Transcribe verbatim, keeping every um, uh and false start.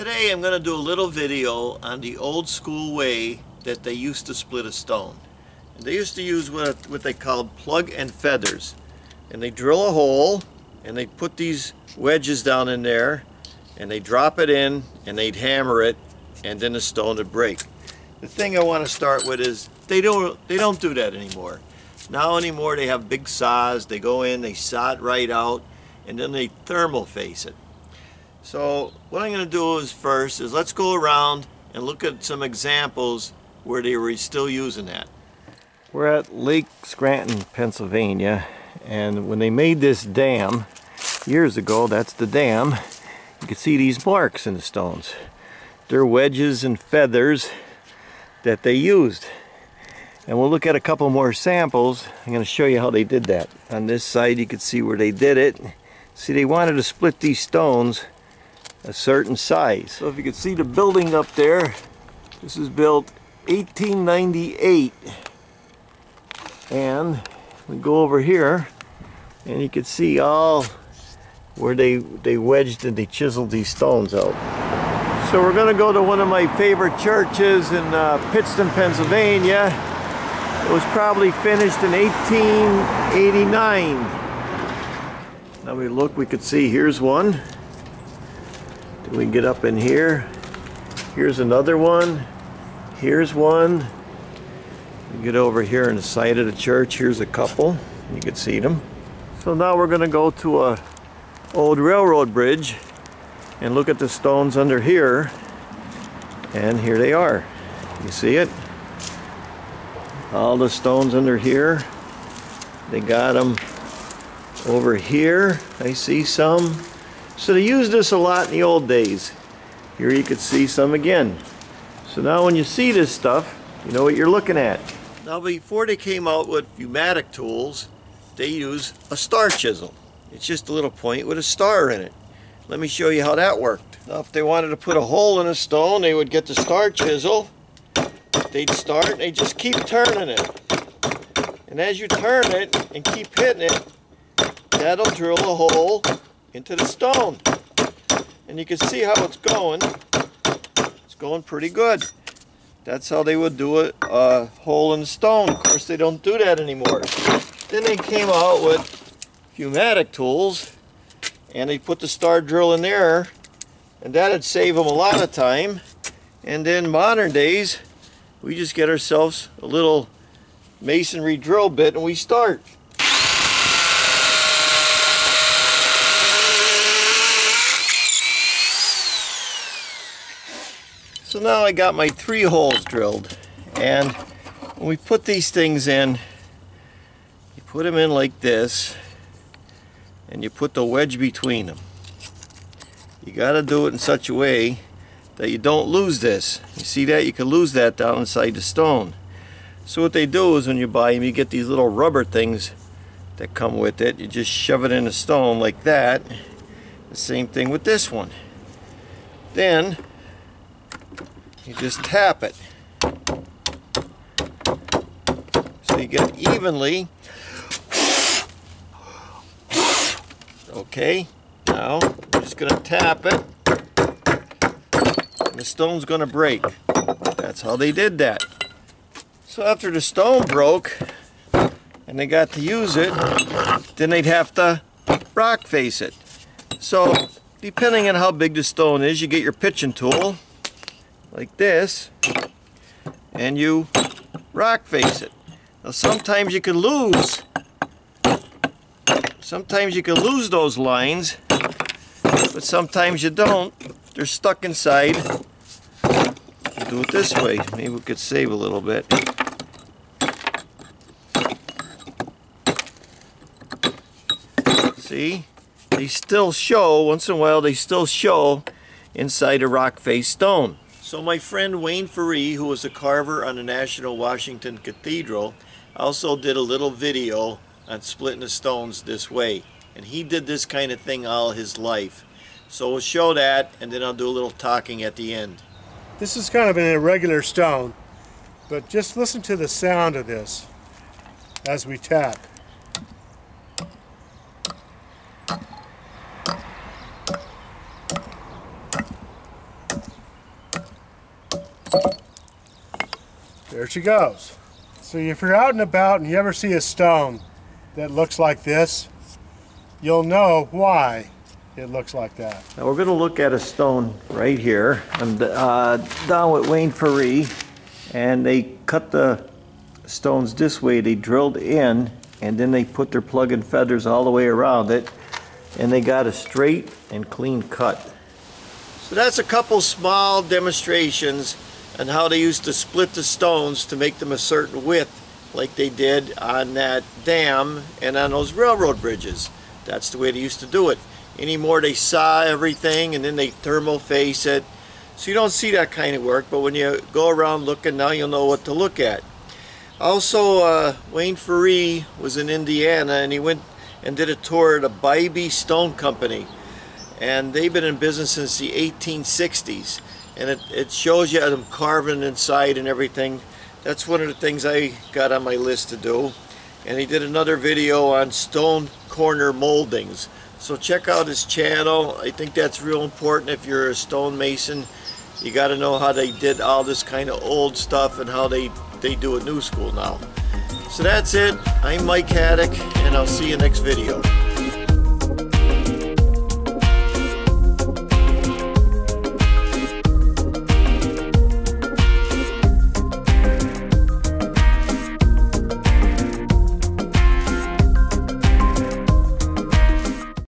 Today I'm going to do a little video on the old school way that they used to split a stone. And they used to use what, what they called plug and feathers. And they drill a hole and they put these wedges down in there and they drop it in and they'd hammer it and then the stone would break. The thing I want to start with is they don't, they don't do that anymore. Now anymore they have big saws, they go in, they saw it right out and then they thermal face it. So what I'm going to do is first is let's go around and look at some examples where they were still using that. We're at Lake Scranton, Pennsylvania, and when they made this dam years ago, that's the dam, you can see these marks in the stones. They're wedges and feathers that they used. And we'll look at a couple more samples. I'm going to show you how they did that. On this side you can see where they did it. See, they wanted to split these stones a certain size. So if you can see the building up there, this is built eighteen ninety-eight, and we go over here and you can see all where they they wedged and they chiseled these stones out. So we're going to go to one of my favorite churches in uh, Pittston, Pennsylvania. It was probably finished in eighteen eighty-nine. Now we look, we could see here's one. We can get up in here. Here's another one. Here's one. We get over here on the side of the church. Here's a couple. You can see them. So now we're going to go to a old railroad bridge and look at the stones under here. And here they are. You see it? All the stones under here. They got them over here. I see some. So they used this a lot in the old days. Here you could see some again. So now when you see this stuff, you know what you're looking at. Now before they came out with pneumatic tools, they used a star chisel. It's just a little point with a star in it. Let me show you how that worked. Now if they wanted to put a hole in a stone, they would get the star chisel. They'd start and they just keep turning it. And as you turn it and keep hitting it, that'll drill a hole into the stone, and you can see how it's going. It's going pretty good. That's how they would do a, a hole in the stone. Of course, they don't do that anymore. Then they came out with pneumatic tools, and they put the star drill in there, and that'd save them a lot of time. And then modern days, we just get ourselves a little masonry drill bit, and we start. So now I got my three holes drilled, and when we put these things in, you put them in like this, and you put the wedge between them. You got to do it in such a way that you don't lose this. You see that? You can lose that down inside the stone. So what they do is when you buy them, you get these little rubber things that come with it. You just shove it in the stone like that. The same thing with this one. Then you just tap it so you get evenly. Okay, now I'm just going to tap it and the stone's going to break. That's how they did that. So after the stone broke and they got to use it, then they'd have to rock face it. So depending on how big the stone is, you get your pitching tool like this and you rock face it. Now sometimes you can lose sometimes you can lose those lines, but sometimes you don't. They're stuck inside. You do it this way, maybe we could save a little bit. See, they still show once in a while, they still show inside a rock face stone. So my friend Wayne Ferree, who was a carver on the National Washington Cathedral, also did a little video on splitting the stones this way. And he did this kind of thing all his life. So we'll show that, and then I'll do a little talking at the end. This is kind of an irregular stone, but just listen to the sound of this as we tap. There she goes. So if you're out and about and you ever see a stone that looks like this, you'll know why it looks like that. Now we're going to look at a stone right here. I'm uh, down at Wayne Ferree, and they cut the stones this way. They drilled in, and then they put their plug and feathers all the way around it, and they got a straight and clean cut. So that's a couple small demonstrations on how they used to split the stones to make them a certain width, like they did on that dam and on those railroad bridges. That's the way they used to do it. Anymore, they saw everything and then they thermal face it. So you don't see that kind of work, but when you go around looking now, you'll know what to look at. Also, uh, Wayne Ferree was in Indiana, and he went and did a tour at a Bybee Stone Company. And they've been in business since the eighteen sixties. And it, it shows you them carving inside and everything. That's one of the things I got on my list to do. And he did another video on stone corner moldings. So check out his channel. I think that's real important if you're a stonemason. You got to know how they did all this kind of old stuff and how they they do a new school now. So that's it. I'm Mike Haddock, and I'll see you next video.